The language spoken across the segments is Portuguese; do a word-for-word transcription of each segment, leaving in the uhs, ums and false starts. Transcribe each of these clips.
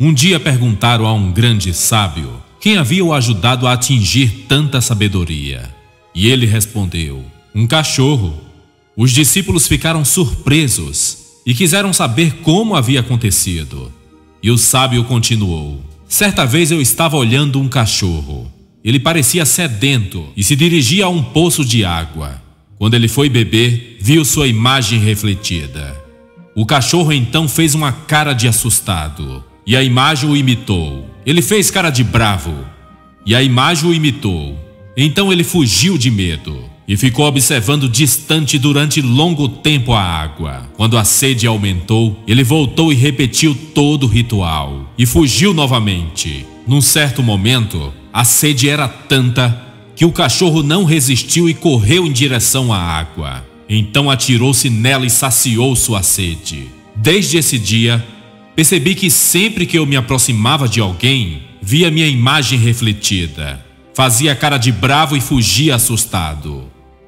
Um dia perguntaram a um grande sábio quem havia o ajudado a atingir tanta sabedoria. E ele respondeu: um cachorro. Os discípulos ficaram surpresos e quiseram saber como havia acontecido. E o sábio continuou: certa vez eu estava olhando um cachorro. Ele parecia sedento e se dirigia a um poço de água. Quando ele foi beber, viu sua imagem refletida. O cachorro então fez uma cara de assustado, e a imagem o imitou. Ele fez cara de bravo, e a imagem o imitou. Então ele fugiu de medo e ficou observando distante durante longo tempo a água. Quando a sede aumentou, ele voltou e repetiu todo o ritual, e fugiu novamente. Num certo momento, a sede era tanta que o cachorro não resistiu e correu em direção à água. Então atirou-se nela e saciou sua sede. Desde esse dia, percebi que sempre que eu me aproximava de alguém, via minha imagem refletida. Fazia cara de bravo e fugia assustado.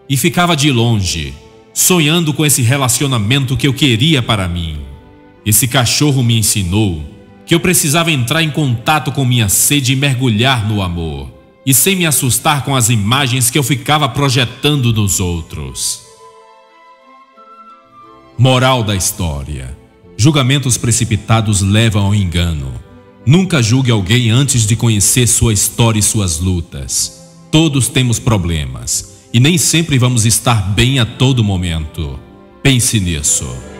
E ficava de longe, sonhando com esse relacionamento que eu queria para mim. Esse cachorro me ensinou que eu precisava entrar em contato com minha sede e mergulhar no amor, e sem me assustar com as imagens que eu ficava projetando nos outros. Moral da história: julgamentos precipitados levam ao engano. Nunca julgue alguém antes de conhecer sua história e suas lutas. Todos temos problemas, e nem sempre vamos estar bem a todo momento. Pense nisso.